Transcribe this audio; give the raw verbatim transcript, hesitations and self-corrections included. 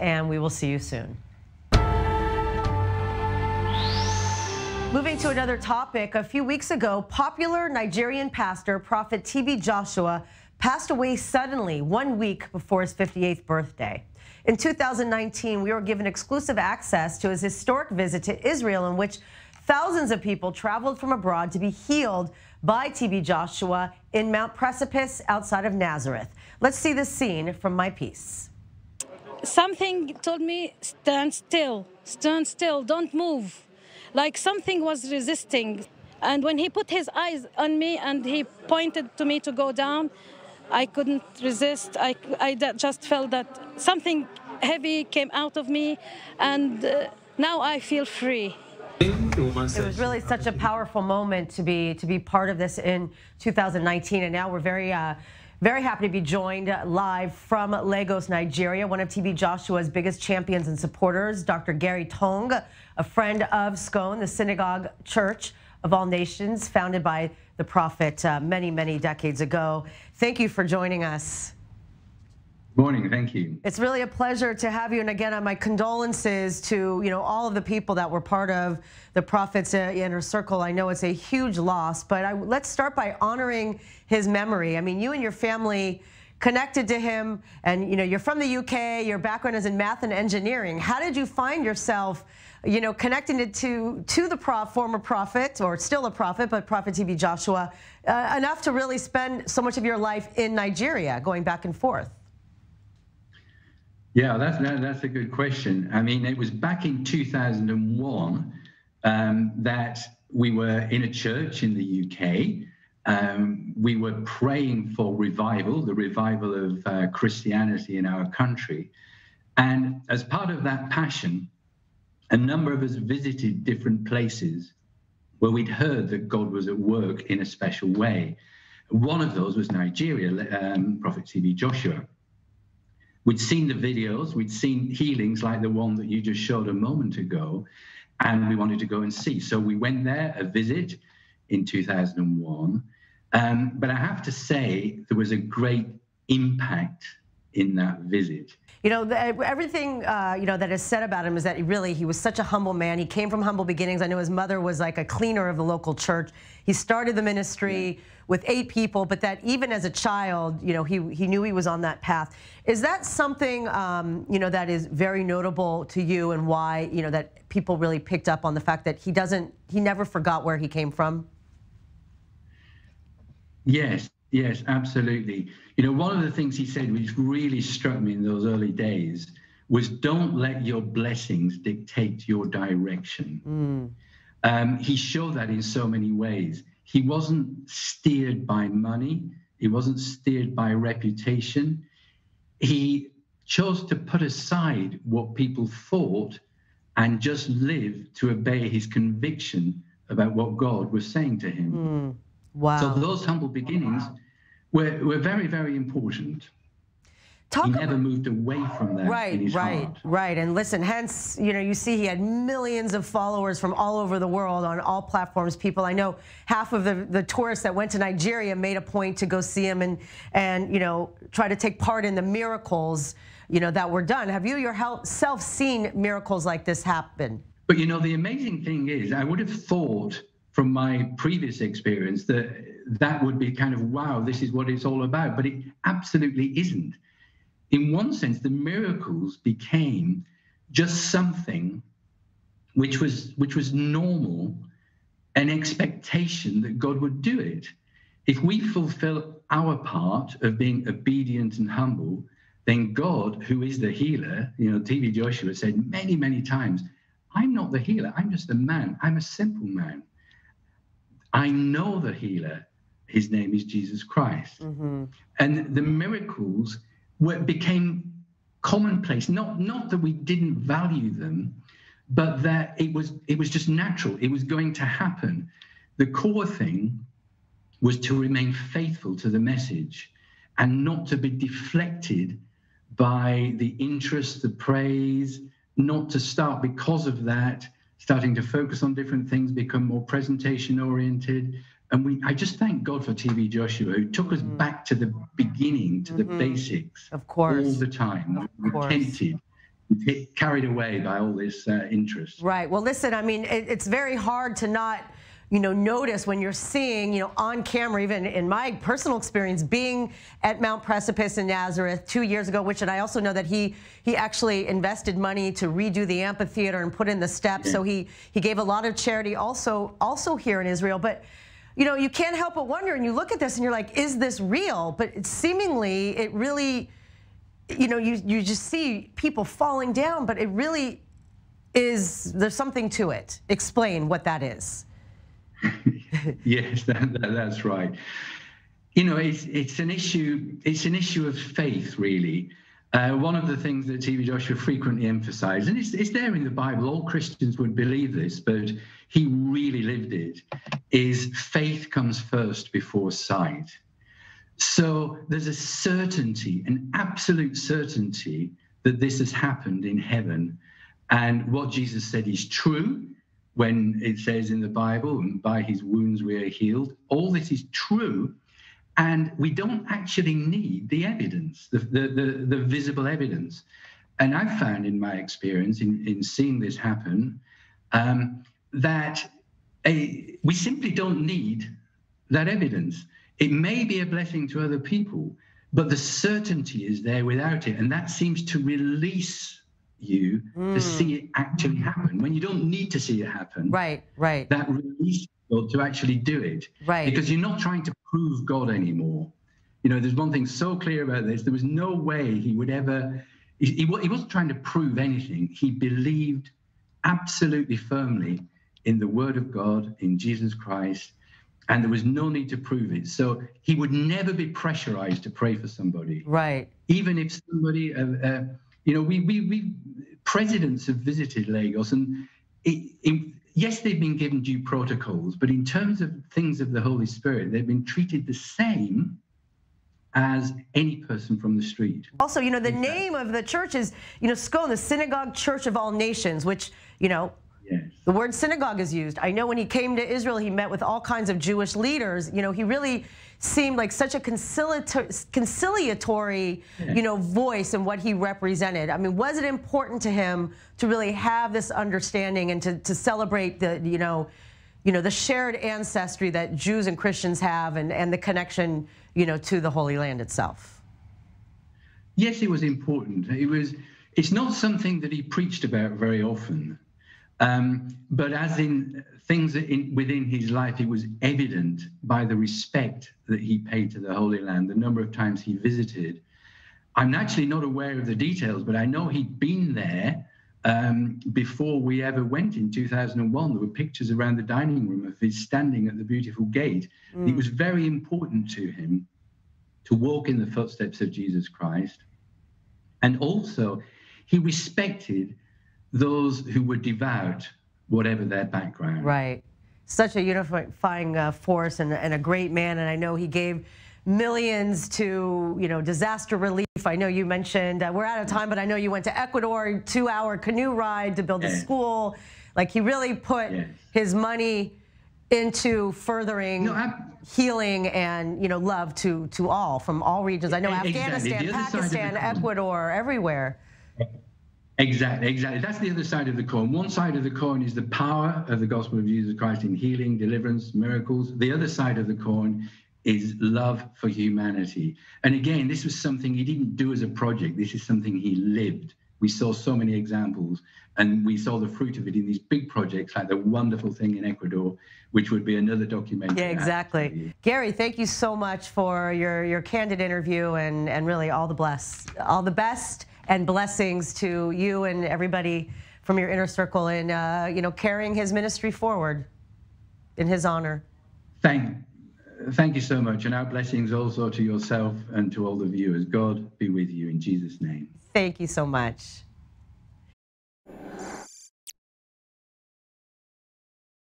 And we will see you soon. Moving to another topic, a few weeks ago, popular Nigerian pastor Prophet T B Joshua passed away suddenly one week before his fifty-eighth birthday. In two thousand nineteen, we were given exclusive access to his historic visit to Israel, in which thousands of people traveled from abroad to be healed by T B Joshua in Mount Precipice outside of Nazareth. Let's see this scene from my piece. Something told me, stand still, stand still, don't move. Like something was resisting. And when he put his eyes on me and he pointed to me to go down, I couldn't resist. I, I just felt that something heavy came out of me, and uh, now I feel free. It was really such a powerful moment to be, to be part of this in two thousand nineteen, and now we're very... Uh, Very happy to be joined live from Lagos, Nigeria, one of T B Joshua's biggest champions and supporters, Doctor Gary Tong, a friend of SCOAN, the Synagogue Church of All Nations, founded by the prophet uh, many, many decades ago. Thank you for joining us. Morning, thank you. It's really a pleasure to have you, and again, my condolences to you know all of the people that were part of the prophet's inner circle. I know it's a huge loss, but I, let's start by honoring his memory. I mean, you and your family connected to him, and you know you're from the U K. Your background is in math and engineering. How did you find yourself, you know, connected to to the prof, former prophet, or still a prophet, but Prophet T B Joshua, uh, enough to really spend so much of your life in Nigeria, going back and forth? Yeah, that's, that, that's a good question. I mean, it was back in two thousand one um, that we were in a church in the U K. Um, we were praying for revival, the revival of uh, Christianity in our country. And as part of that passion, a number of us visited different places where we'd heard that God was at work in a special way. One of those was Nigeria, um, Prophet T B Joshua. We'd seen the videos, we'd seen healings like the one that you just showed a moment ago, and we wanted to go and see. So we went there, a visit in two thousand one. Um, but I have to say, there was a great impact in that visit. You know, the, everything uh, you know that is said about him is that he really, he was such a humble man. He came from humble beginnings. I know his mother was like a cleaner of the local church. He started the ministry yeah. with eight people, but that even as a child, you know, he he knew he was on that path. Is that something um, you know that is very notable to you, and why you know that people really picked up on the fact that he doesn't, he never forgot where he came from? Yes, yes, absolutely. You know, one of the things he said, which really struck me in those early days, was don't let your blessings dictate your direction. Mm. Um, he showed that in so many ways. He wasn't steered by money. He wasn't steered by reputation. He chose to put aside what people thought and just live to obey his conviction about what God was saying to him. Mm. Wow. So those humble beginnings wow. were, were very, very important. Talk he never about, moved away from that. Right, in his right, heart. right. And listen, hence, you know, you see he had millions of followers from all over the world on all platforms. People, I know half of the, the tourists that went to Nigeria made a point to go see him and, and, you know, try to take part in the miracles, you know, that were done. Have you yourself seen miracles like this happen? But, you know, the amazing thing is, I would have thought from my previous experience that that would be kind of, wow, this is what it's all about. But it absolutely isn't. In one sense, the miracles became just something which was which was normal, an expectation that God would do it. If we fulfill our part of being obedient and humble, then God, who is the healer, you know, T B Joshua said many, many times, I'm not the healer, I'm just a man, I'm a simple man. I know the healer, his name is Jesus Christ. Mm-hmm. And the miracles became commonplace, not not that we didn't value them, but that it was it was just natural. It was going to happen. The core thing was to remain faithful to the message and not to be deflected by the interest, the praise, not to start because of that, starting to focus on different things, become more presentation oriented. And we, I just thank God for T B Joshua, who took us mm. back to the beginning, to mm-hmm. the basics, of course, all the time. Of we repented, course. hit, carried away by all this uh, interest. Right. Well, listen, I mean, it, it's very hard to not, you know, notice when you're seeing, you know, on camera, even in my personal experience, being at Mount Precipice in Nazareth two years ago, which, and I also know that he he actually invested money to redo the amphitheater and put in the steps. Yeah. So he he gave a lot of charity also also here in Israel. But, you know, you can't help but wonder, and you look at this and you're like, is this real? But it seemingly, it really, you know, you, you just see people falling down, but it really is, there's something to it. Explain what that is. Yes, that, that, that's right. You know, it's it's an issue. It's an issue of faith, really. Uh, one of the things that T B Joshua frequently emphasised, and it's it's there in the Bible. All Christians would believe this, but he really lived it. Is faith comes first before sight. So there's a certainty, an absolute certainty, that this has happened in heaven, and what Jesus said is true. When it says in the Bible, and by his wounds we are healed, all this is true, and we don't actually need the evidence, the, the, the, the visible evidence. And I've found in my experience, in, in seeing this happen, um, that a, we simply don't need that evidence. It may be a blessing to other people, but the certainty is there without it, and that seems to release you mm. to see it actually happen when you don't need to see it happen. Right, right. That releases God to actually do it. Right. Because you're not trying to prove God anymore. You know, there's one thing so clear about this. There was no way he would ever, he, he wasn't trying to prove anything. He believed absolutely firmly in the word of God, in Jesus Christ, and there was no need to prove it. So he would never be pressurized to pray for somebody. Right. Even if somebody, uh, uh, you know, we, we, we presidents have visited Lagos, and it, it, yes, they've been given due protocols, but in terms of things of the Holy Spirit, they've been treated the same as any person from the street. Also, you know, the exactly. name of the church is, you know, SCOAN, the Synagogue Church of All Nations, which, you know, yes. the word synagogue is used. I know when he came to Israel, he met with all kinds of Jewish leaders. You know, he really seemed like such a conciliator conciliatory, yes. you know, voice in what he represented. I mean, was it important to him to really have this understanding and to, to celebrate the, you know, you know, the shared ancestry that Jews and Christians have, and, and the connection, you know, to the Holy Land itself? Yes, it was important. It was, it's not something that he preached about very often. Um, but as in things in, within his life, it was evident by the respect that he paid to the Holy Land, the number of times he visited. I'm actually not aware of the details, but I know he'd been there um, before we ever went in two thousand one. There were pictures around the dining room of his standing at the beautiful gate. Mm. It was very important to him to walk in the footsteps of Jesus Christ. And also, he respected those who were devout, whatever their background. Right. Such a unifying uh, force, and, and a great man. And I know he gave millions to, you know, disaster relief. I know you mentioned, uh, we're out of time, but I know you went to Ecuador, two hour canoe ride to build yes. a school. Like, he really put yes. his money into furthering no, healing and, you know, love to, to all, from all regions. I know exactly. Afghanistan, Pakistan, Ecuador, everywhere. Exactly, exactly. That's the other side of the coin. One side of the coin is the power of the gospel of Jesus Christ in healing, deliverance, miracles. The other side of the coin is love for humanity. And again, this was something he didn't do as a project. This is something he lived. We saw so many examples, and we saw the fruit of it in these big projects, like the wonderful thing in Ecuador, which would be another documentary. Yeah, exactly. Gary, thank you so much for your, your candid interview, and, and really all the bless, all the best and blessings to you and everybody from your inner circle in uh, you know, carrying his ministry forward in his honor. Thank, thank you so much, and our blessings also to yourself and to all the viewers. God be with you in Jesus' name. Thank you so much.